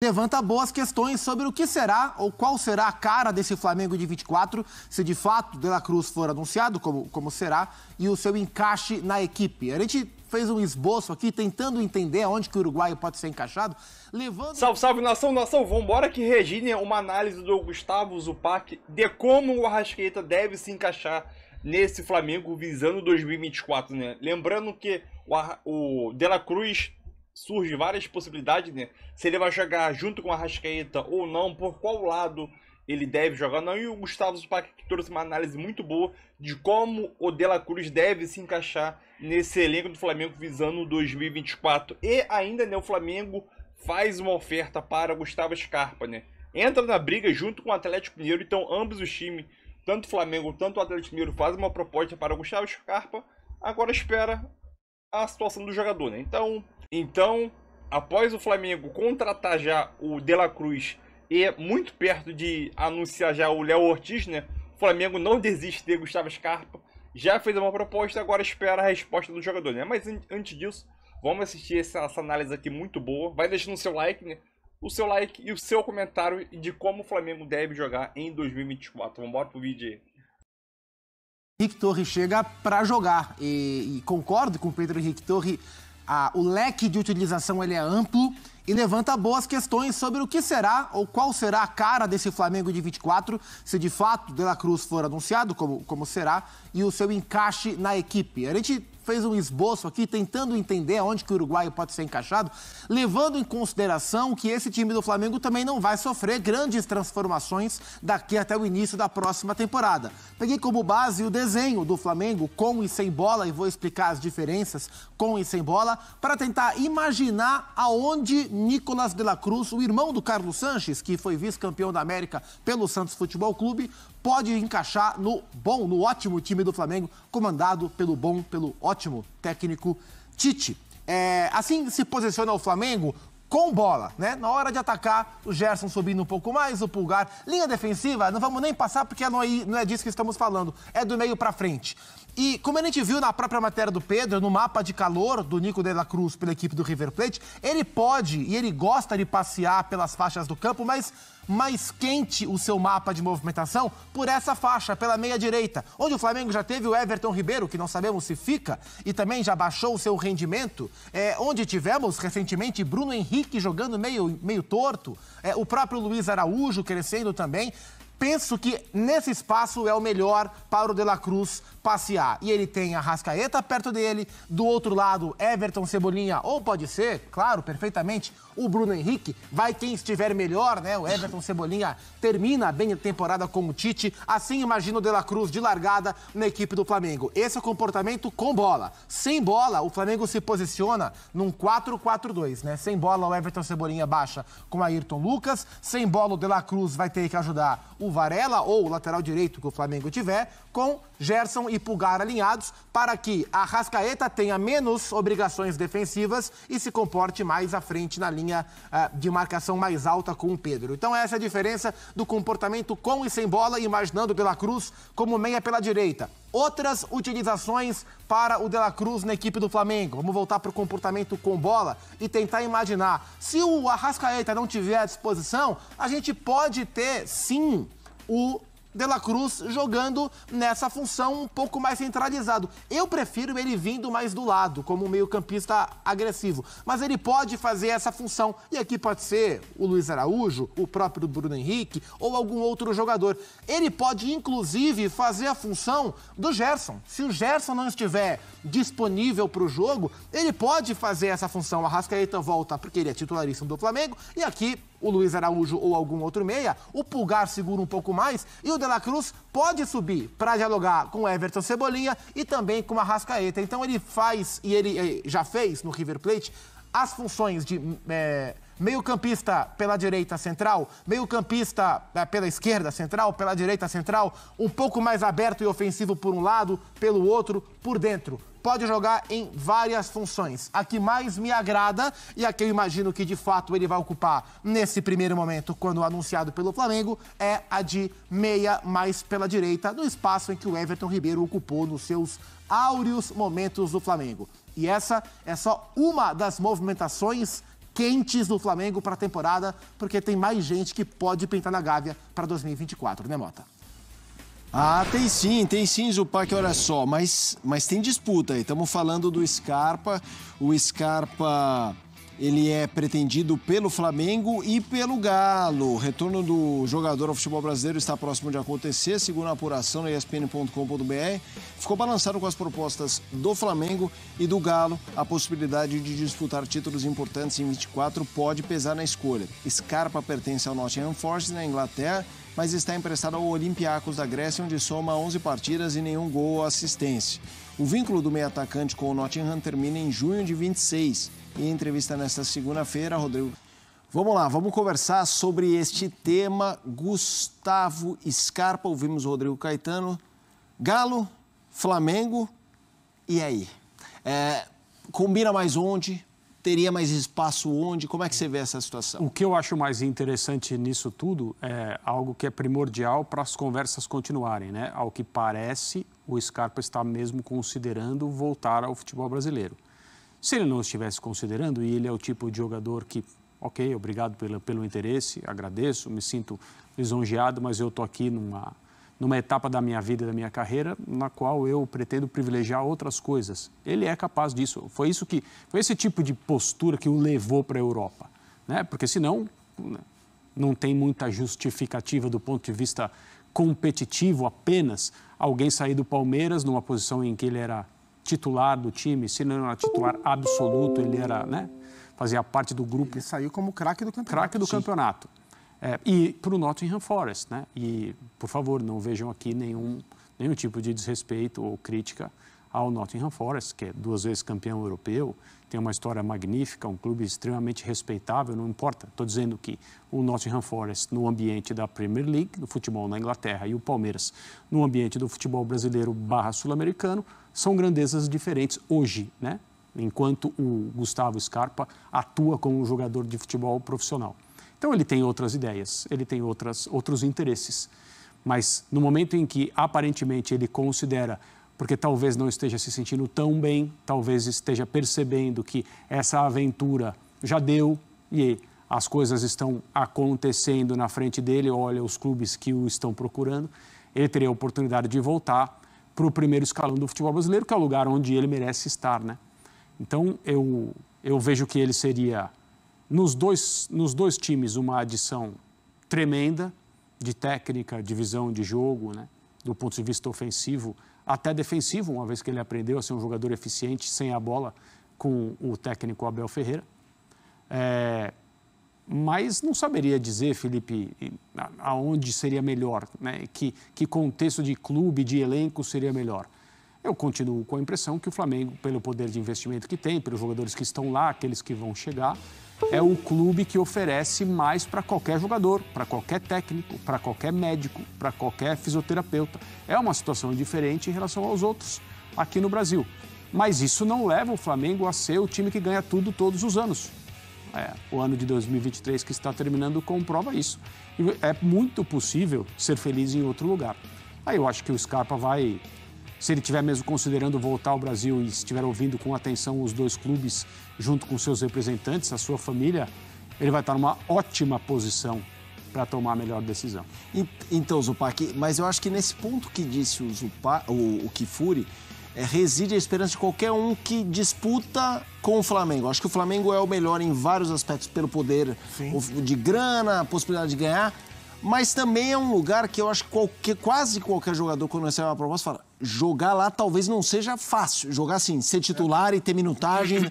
Levanta boas questões sobre o que será ou qual será a cara desse Flamengo de 24, se de fato De La Cruz for anunciado, como será, e o seu encaixe na equipe. A gente fez um esboço aqui tentando entender onde que o uruguaio pode ser encaixado. Levando... Salve, salve, nação, vambora que Regine, uma análise do Gustavo Zupak de como o Arrascaeta deve se encaixar nesse Flamengo visando 2024, né? Lembrando que o De La Cruz... surge várias possibilidades, né? Se ele vai jogar junto com a Arrascaeta ou não, por qual lado ele deve jogar. Não, e o Gustavo Zupak trouxe uma análise muito boa de como o De La Cruz deve se encaixar nesse elenco do Flamengo visando 2024. E ainda, né, o Flamengo faz uma oferta para Gustavo Scarpa, né? Entra na briga junto com o Atlético Mineiro, então ambos os times, tanto o Flamengo quanto o Atlético Mineiro, fazem uma proposta para o Gustavo Scarpa. Agora espera a situação do jogador, né? Então, após o Flamengo contratar já o De La Cruz e muito perto de anunciar já o Léo Ortiz, né? O Flamengo não desiste de Gustavo Scarpa, já fez uma proposta, agora espera a resposta do jogador, né? Mas antes disso, vamos assistir essa análise aqui muito boa. Vai deixando o seu like, né? O seu like e o seu comentário de como o Flamengo deve jogar em 2024. Vamos embora pro vídeo aí. Henrique Torre chega para jogar e concordo com o Pedro. Henrique Torre, o leque de utilização ele é amplo e levanta boas questões sobre o que será ou qual será a cara desse Flamengo de 24, se de fato De La Cruz for anunciado, como será, e o seu encaixe na equipe. A gente fez um esboço aqui tentando entender onde que o uruguaio pode ser encaixado, levando em consideração que esse time do Flamengo também não vai sofrer grandes transformações daqui até o início da próxima temporada. Peguei como base o desenho do Flamengo com e sem bola, e vou explicar as diferenças com e sem bola, para tentar imaginar aonde Nicolás de la Cruz, o irmão do Carlos Sanches, que foi vice-campeão da América pelo Santos Futebol Clube, pode encaixar no ótimo time do Flamengo, comandado pelo ótimo técnico Tite. Assim se posiciona o Flamengo com bola, né? Na hora de atacar, o Gerson subindo um pouco mais, o Pulgar. Linha defensiva, não vamos nem passar porque não é disso que estamos falando, é do meio para frente. E como a gente viu na própria matéria do Pedro, no mapa de calor do Nico de la Cruz pela equipe do River Plate, ele pode e ele gosta de passear pelas faixas do campo, mas mais quente o seu mapa de movimentação por essa faixa, pela meia-direita, onde o Flamengo já teve o Everton Ribeiro, que não sabemos se fica, e também já baixou o seu rendimento, onde tivemos recentemente Bruno Henrique jogando meio torto, o próprio Luiz Araújo crescendo também. Penso que nesse espaço é o melhor para o De La Cruz passear. E ele tem a Arrascaeta perto dele, do outro lado Everton Cebolinha, ou pode ser, claro, perfeitamente, o Bruno Henrique. Vai quem estiver melhor, né? O Everton Cebolinha termina bem a temporada com o Tite. Assim imagina o De La Cruz de largada na equipe do Flamengo. Esse é o comportamento com bola. Sem bola, o Flamengo se posiciona num 4-4-2, né? Sem bola, o Everton Cebolinha baixa com Ayrton Lucas. Sem bola, o De La Cruz vai ter que ajudar o Varela ou o lateral direito que o Flamengo tiver, com Gerson e Pulgar alinhados, para que a Arrascaeta tenha menos obrigações defensivas e se comporte mais à frente na linha de marcação mais alta com o Pedro. Então essa é a diferença do comportamento com e sem bola, imaginando o De La Cruz como meia pela direita. Outras utilizações para o De La Cruz na equipe do Flamengo. Vamos voltar para o comportamento com bola e tentar imaginar. Se o Arrascaeta não tiver à disposição, a gente pode ter, sim, o De La Cruz jogando nessa função um pouco mais centralizado. Eu prefiro ele vindo mais do lado, como um meio-campista agressivo. Mas ele pode fazer essa função. E aqui pode ser o Luiz Araújo, o próprio Bruno Henrique ou algum outro jogador. Ele pode, inclusive, fazer a função do Gerson. Se o Gerson não estiver disponível para o jogo, ele pode fazer essa função. A Arrascaeta volta porque ele é titularíssimo do Flamengo. E aqui o Luiz Araújo ou algum outro meia, o Pulgar segura um pouco mais e o De La Cruz pode subir para dialogar com o Everton Cebolinha e também com a Arrascaeta. Então ele faz, e ele já fez no River Plate, as funções de meio-campista pela direita central, meio-campista pela esquerda central, pela direita central, um pouco mais aberto e ofensivo por um lado, pelo outro, por dentro. Pode jogar em várias funções. A que mais me agrada, e a que eu imagino que de fato ele vai ocupar nesse primeiro momento, quando anunciado pelo Flamengo, é a de meia mais pela direita, no espaço em que o Everton Ribeiro ocupou nos seus áureos momentos do Flamengo. E essa é só uma das movimentações quentes do Flamengo para a temporada, porque tem mais gente que pode pintar na Gávea para 2024, né, Mota? Ah, tem sim, Zupak, olha só, mas tem disputa aí. Estamos falando do Scarpa. O Scarpa, ele é pretendido pelo Flamengo e pelo Galo. O retorno do jogador ao futebol brasileiro está próximo de acontecer, segundo a apuração na ESPN.com.br. Ficou balançado com as propostas do Flamengo e do Galo. A possibilidade de disputar títulos importantes em 24 pode pesar na escolha. Scarpa pertence ao Nottingham Forest, na Inglaterra, mas está emprestado ao Olympiacos da Grécia, onde soma 11 partidas e nenhum gol ou assistência. O vínculo do meio-atacante com o Nottingham termina em junho de 26. Em entrevista nesta segunda-feira, Rodrigo... Vamos lá, vamos conversar sobre este tema. Gustavo Scarpa, ouvimos o Rodrigo Caetano. Galo, Flamengo, e aí? Combina mais onde? Teria mais espaço onde? Como é que você vê essa situação? O que eu acho mais interessante nisso tudo é algo que é primordial para as conversas continuarem, né? Ao que parece, o Scarpa está mesmo considerando voltar ao futebol brasileiro. Se ele não estivesse considerando, e ele é o tipo de jogador que, ok, obrigado pelo interesse, agradeço, me sinto lisonjeado, mas eu estou aqui numa etapa da minha vida, da minha carreira, na qual eu pretendo privilegiar outras coisas. Ele é capaz disso. Foi esse tipo de postura que o levou para a Europa, né? Porque senão não tem muita justificativa do ponto de vista competitivo apenas alguém sair do Palmeiras numa posição em que ele era titular do time, se não era titular absoluto, ele era, né? Fazia parte do grupo. Ele saiu como craque do campeonato. Craque do campeonato. E para o Nottingham Forest, né? E, por favor, não vejam aqui nenhum tipo de desrespeito ou crítica ao Nottingham Forest, que é 2 vezes campeão europeu, tem uma história magnífica, um clube extremamente respeitável, não importa. Estou dizendo que o Nottingham Forest, no ambiente da Premier League, do futebol na Inglaterra, e o Palmeiras, no ambiente do futebol brasileiro / sul-americano, são grandezas diferentes hoje, né? Enquanto o Gustavo Scarpa atua como um jogador de futebol profissional. Então, ele tem outras ideias, ele tem outros interesses. Mas, no momento em que, aparentemente, ele considera, porque talvez não esteja se sentindo tão bem, talvez esteja percebendo que essa aventura já deu e as coisas estão acontecendo na frente dele, olha os clubes que o estão procurando, ele teria a oportunidade de voltar para o primeiro escalão do futebol brasileiro, que é o lugar onde ele merece estar, né? Então, eu vejo que ele seria... Nos dois times, uma adição tremenda de técnica, de visão de jogo, né? Do ponto de vista ofensivo, até defensivo, uma vez que ele aprendeu a ser um jogador eficiente sem a bola com o técnico Abel Ferreira. Mas não saberia dizer, Felipe, aonde seria melhor, né? Que contexto de clube, de elenco seria melhor. Eu continuo com a impressão que o Flamengo, pelo poder de investimento que tem, pelos jogadores que estão lá, aqueles que vão chegar, é o clube que oferece mais para qualquer jogador, para qualquer técnico, para qualquer médico, para qualquer fisioterapeuta. É uma situação diferente em relação aos outros aqui no Brasil. Mas isso não leva o Flamengo a ser o time que ganha tudo todos os anos. O ano de 2023 que está terminando comprova isso. E é muito possível ser feliz em outro lugar. Aí eu acho que o Scarpa vai... Se ele estiver mesmo considerando voltar ao Brasil e estiver ouvindo com atenção os dois clubes, junto com seus representantes, a sua família, ele vai estar numa ótima posição para tomar a melhor decisão. Então, Zupak, mas eu acho que nesse ponto que disse o Kifuri, reside a esperança de qualquer um que disputa com o Flamengo. Acho que o Flamengo é o melhor em vários aspectos, pelo poder de grana, a possibilidade de ganhar, mas também é um lugar que eu acho que quase qualquer jogador, quando recebe uma proposta, fala... Jogar lá talvez não seja fácil. Jogar assim, ser titular e ter minutagem.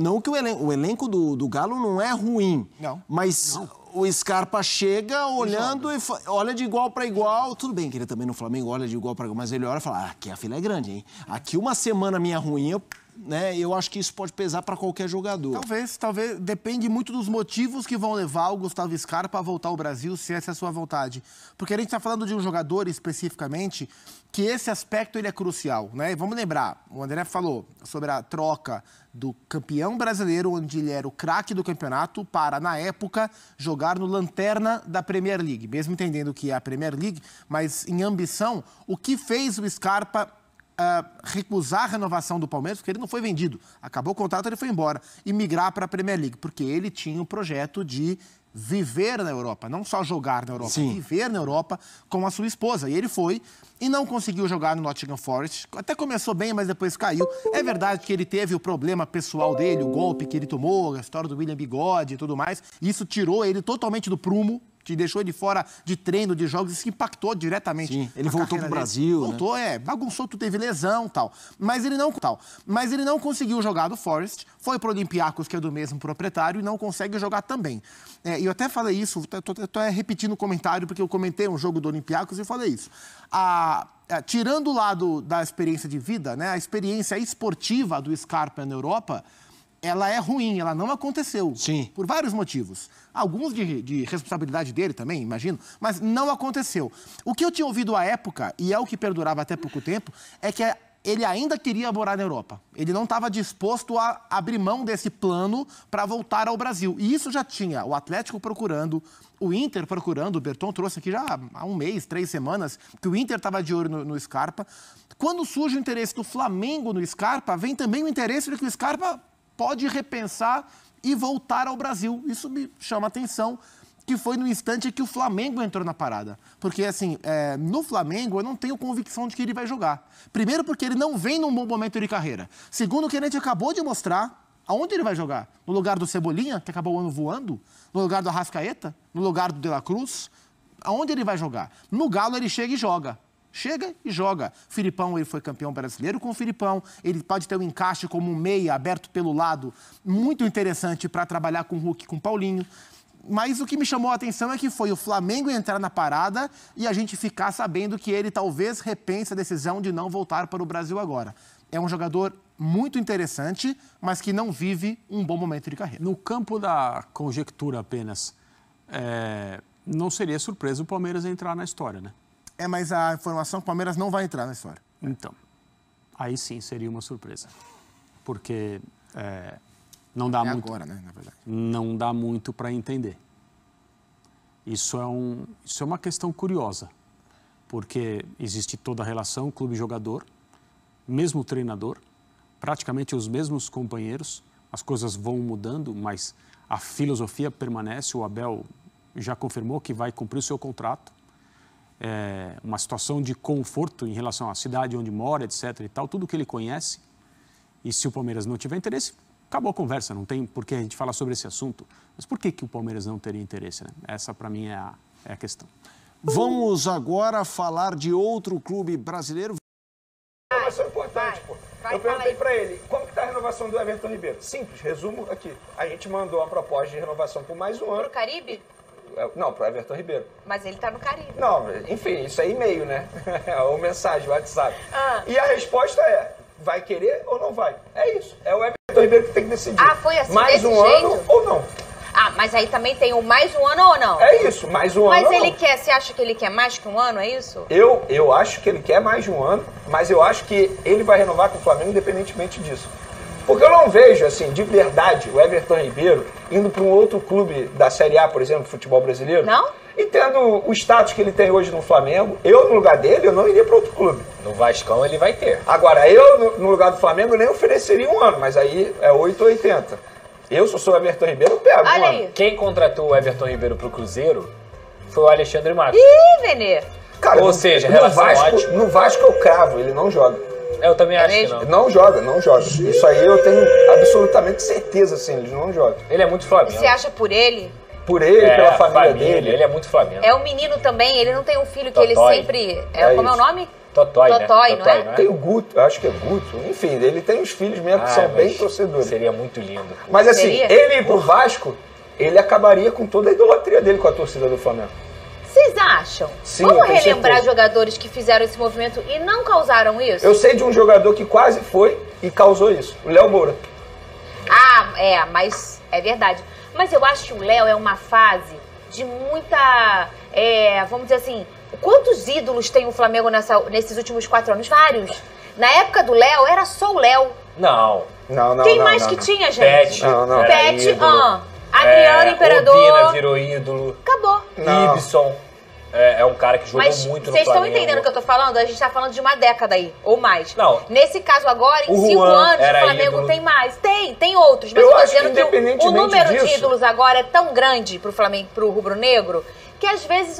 Não que o elenco do Galo não é ruim. Não. Mas não. O Scarpa chega olhando e olha de igual para igual. Tudo bem que ele também no Flamengo olha de igual para igual, mas ele olha e fala, aqui a fila é grande, hein? Aqui uma semana minha ruim, eu acho que isso pode pesar para qualquer jogador. Talvez, depende muito dos motivos que vão levar o Gustavo Scarpa a voltar ao Brasil, se essa é a sua vontade. Porque a gente está falando de um jogador, especificamente, que esse aspecto ele é crucial, né? E vamos lembrar, o André falou sobre a troca do campeão brasileiro, onde ele era o craque do campeonato, para, na época, jogar no Lanterna da Premier League. Mesmo entendendo que é a Premier League, mas em ambição, o que fez o Scarpa recusar a renovação do Palmeiras, porque ele não foi vendido. Acabou o contrato, ele foi embora. E migrar para a Premier League, porque ele tinha o projeto de viver na Europa, não só jogar na Europa, sim, viver na Europa com a sua esposa. E ele foi e não conseguiu jogar no Nottingham Forest. Até começou bem, mas depois caiu. É verdade que ele teve o problema pessoal dele, o golpe que ele tomou, a história do William Bigode e tudo mais. Isso tirou ele totalmente do prumo, deixou ele fora de treino, de jogos, isso impactou diretamente. Sim, ele voltou pro Brasil. Voltou, né? Bagunçou, tu teve lesão e tal. Mas ele não conseguiu jogar do Forest, foi pro Olympiacos, que é do mesmo proprietário, e não consegue jogar também. E eu até falei isso, tô repetindo o comentário, porque eu comentei um jogo do Olympiacos e falei isso. Tirando o lado da experiência de vida, né, a experiência esportiva do Scarpa na Europa, ela é ruim, ela não aconteceu. Sim. Por vários motivos. Alguns de responsabilidade dele também, imagino, mas não aconteceu. O que eu tinha ouvido à época, e é o que perdurava até pouco tempo, é que ele ainda queria morar na Europa. Ele não estava disposto a abrir mão desse plano para voltar ao Brasil. E isso já tinha o Atlético procurando, o Inter procurando, o Berton trouxe aqui já há um mês, 3 semanas, que o Inter estava de olho no Scarpa. Quando surge o interesse do Flamengo no Scarpa, vem também o interesse de que o Scarpa pode repensar e voltar ao Brasil. Isso me chama a atenção, que foi no instante que o Flamengo entrou na parada. Porque, assim, no Flamengo eu não tenho convicção de que ele vai jogar. Primeiro, porque ele não vem num bom momento de carreira. Segundo, que a gente acabou de mostrar aonde ele vai jogar. No lugar do Cebolinha, que acabou o ano voando. No lugar do Arrascaeta. No lugar do De la Cruz. Aonde ele vai jogar? No Galo ele chega e joga. Chega e joga. Filipão, ele foi campeão brasileiro com o Filipão. Ele pode ter um encaixe como um meia aberto pelo lado, muito interessante para trabalhar com o Hulk, com o Paulinho. Mas o que me chamou a atenção é que foi o Flamengo entrar na parada e a gente ficar sabendo que ele talvez repense a decisão de não voltar para o Brasil agora. É um jogador muito interessante, mas que não vive um bom momento de carreira. No campo da conjectura apenas, não seria surpresa o Palmeiras entrar na história, né? Mas a informação que o Palmeiras não vai entrar na história. Então, aí sim seria uma surpresa. Porque não dá muito... agora, né, na verdade. Não dá muito para entender. Isso é uma questão curiosa. Porque existe toda a relação clube-jogador, mesmo treinador, praticamente os mesmos companheiros. As coisas vão mudando, mas a filosofia permanece. O Abel já confirmou que vai cumprir o seu contrato. Uma situação de conforto em relação à cidade onde mora, etc. e tal, tudo que ele conhece. E se o Palmeiras não tiver interesse, acabou a conversa, não tem por que a gente falar sobre esse assunto. Mas por que o Palmeiras não teria interesse, né? Essa, para mim, é a questão. Vamos agora falar de outro clube brasileiro. Informação importante, pô. Eu perguntei para ele, como que está a renovação do Everton Ribeiro? Simples, resumo aqui. A gente mandou a proposta de renovação por mais um ano. Pro Caribe? Não, para o Everton Ribeiro. Mas ele está no Caribe. Não, enfim, isso é e-mail, né? Ou mensagem, WhatsApp. E a resposta é, vai querer ou não vai? É isso, é o Everton Ribeiro que tem que decidir. Foi assim, mais um ano ou não. Mas aí também tem o mais um ano ou não? É isso, mais um ano ou não. Mas ele quer, você acha que ele quer mais que um ano, é isso? Eu acho que ele quer mais de um ano, mas eu acho que ele vai renovar com o Flamengo independentemente disso. Porque eu não vejo, assim, de verdade, o Everton Ribeiro indo para um outro clube da Série A, por exemplo, futebol brasileiro. Não? E tendo o status que ele tem hoje no Flamengo, eu no lugar dele, eu não iria para outro clube. No Vascão ele vai ter. Agora, eu no lugar do Flamengo nem ofereceria um ano, mas aí é 8,80. Eu, se sou o Everton Ribeiro, eu pego. Olha aí. Quem contratou o Everton Ribeiro para o Cruzeiro foi o Alexandre Matos. Ih, Venê! Cara, ou seja, no Vasco eu cravo, ele não joga. Eu também acho que não. Não joga. Isso aí eu tenho absolutamente certeza, assim, ele não joga. Ele é muito Flamengo. Você acha por ele? Por ele, pela família dele. Ele é muito Flamengo. É um menino também, ele não tem um filho que ele sempre... Como é o nome? Totói, né? Totói, não é? Tem o Guto, acho que é Guto. Enfim, ele tem os filhos mesmo que são bem torcedores. Seria muito lindo. Mas assim, ele ir pro Vasco, ele acabaria com toda a idolatria dele com a torcida do Flamengo. Vocês acham? Sim, vamos relembrar jogadores que fizeram esse movimento e não causaram isso? Eu sei de um jogador que quase foi e causou isso, o Léo Moura. Mas é verdade. Mas eu acho que o Léo é uma fase de muita, vamos dizer assim, quantos ídolos tem o Flamengo nesses últimos 4 anos? Vários. Na época do Léo, era só o Léo. Não. Quem mais que tinha, gente? Pet, Adriano Imperador. Robina virou ídolo. Acabou. Ibson. É um cara que jogou muito no Flamengo. Mas vocês estão entendendo o que eu tô falando? A gente tá falando de uma década aí, ou mais. Não. Nesse caso agora, em 5 anos, o Flamengo tem mais. Tem outros. Mas eu tô dizendo que o número de ídolos agora é tão grande pro Flamengo, pro rubro-negro, que às vezes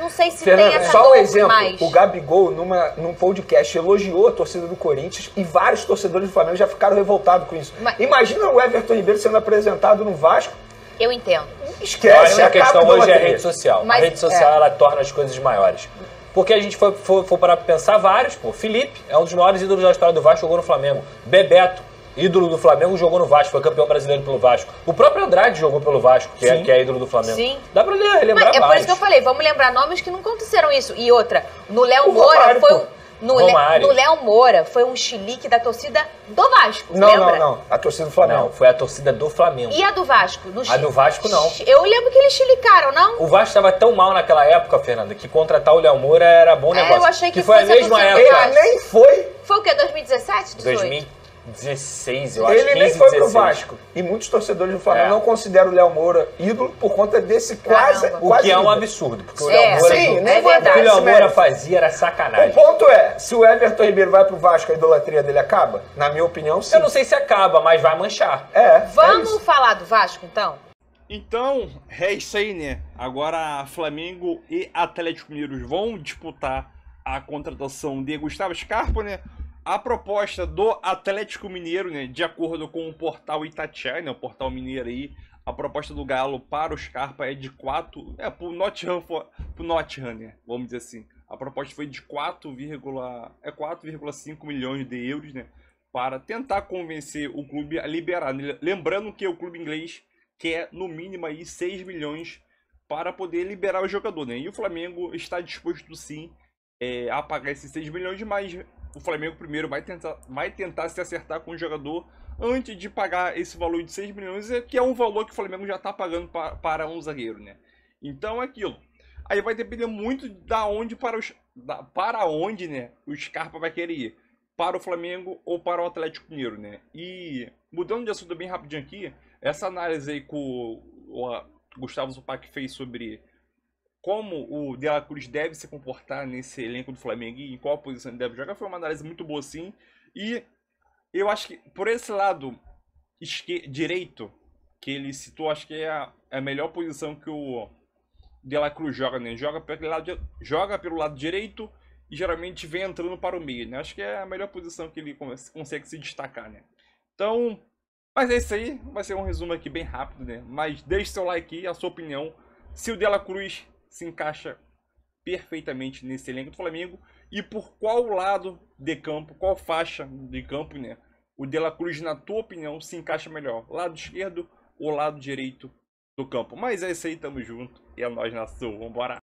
não sei se Fernanda, tem essa só um exemplo, mais. O Gabigol, num podcast, elogiou a torcida do Corinthians e vários torcedores do Flamengo já ficaram revoltados com isso. Mas... imagina o Everton Ribeiro sendo apresentado no Vasco. Eu entendo. Esquece, a questão hoje é a rede social. Mas, a rede social, ela torna as coisas maiores. Porque a gente foi parar pra pensar vários, pô. Felipe é um dos maiores ídolos da história do Vasco, jogou no Flamengo. Bebeto, ídolo do Flamengo, jogou no Vasco, foi campeão brasileiro pelo Vasco. O próprio Andrade jogou pelo Vasco, que é ídolo do Flamengo. Sim. Dá pra relembrar vários. É por isso que eu falei, vamos lembrar nomes que não aconteceram isso. E outra, no Léo Moura foi um... No Léo Moura foi um chilique da torcida do Vasco, lembra? Não, a torcida do Flamengo. Não, foi a torcida do Flamengo. E a do Vasco? A do Vasco, não. Eu lembro que eles chilicaram, não? O Vasco estava tão mal naquela época, Fernanda, que contratar o Léo Moura era bom negócio. Eu achei que foi a mesma época. Ele nem foi. Foi o quê? 2017? 18? 2016, eu acho. Ele nem foi pro Vasco. E muitos torcedores do Flamengo não consideram o Léo Moura ídolo por conta desse quase que é um absurdo. Porque o Léo Moura, o que o Léo Moura fazia era sacanagem. O ponto é, se o Everton Ribeiro vai pro Vasco, a idolatria dele acaba? Na minha opinião, sim. Eu não sei se acaba, mas vai manchar. Vamos falar do Vasco, então? Então, é isso aí, né? Agora, Flamengo e Atlético Mineiro vão disputar a contratação de Gustavo Scarpa, né? A proposta do Atlético Mineiro, né, de acordo com o portal Itatiaia, né, o portal mineiro aí, a proposta do Galo para o Scarpa é de 4... pro Nottingham, né, vamos dizer assim. A proposta foi de 4,5 milhões de euros, né, para tentar convencer o clube a liberar. Lembrando que o clube inglês quer, no mínimo, aí 6 milhões para poder liberar o jogador, né. E o Flamengo está disposto, sim, a pagar esses 6 milhões, mas... o Flamengo primeiro vai tentar se acertar com o jogador antes de pagar esse valor de 6 milhões, que é um valor que o Flamengo já está pagando para um zagueiro, né? Então é aquilo. Aí vai depender muito para onde, né, o Scarpa vai querer ir. Para o Flamengo ou para o Atlético Mineiro, né? E mudando de assunto bem rapidinho aqui, essa análise aí que o Gustavo Zupak fez sobre... como o De La Cruz deve se comportar nesse elenco do Flamengo e em qual posição ele deve jogar, foi uma análise muito boa, sim. E eu acho que por esse lado direito que ele citou, acho que é a melhor posição que o De La Cruz joga, né? Joga pelo lado direito e geralmente vem entrando para o meio, né? Acho que é a melhor posição que ele consegue se destacar, né? Então, mas é isso aí. Vai ser um resumo aqui bem rápido, né? Mas deixe seu like aí, a sua opinião. Se o De La Cruz se encaixa perfeitamente nesse elenco do Flamengo e por qual lado de campo, qual faixa de campo, né, o De La Cruz, na tua opinião, se encaixa melhor, lado esquerdo ou lado direito do campo. Mas é isso aí, tamo junto, e é nóis, nação, vambora!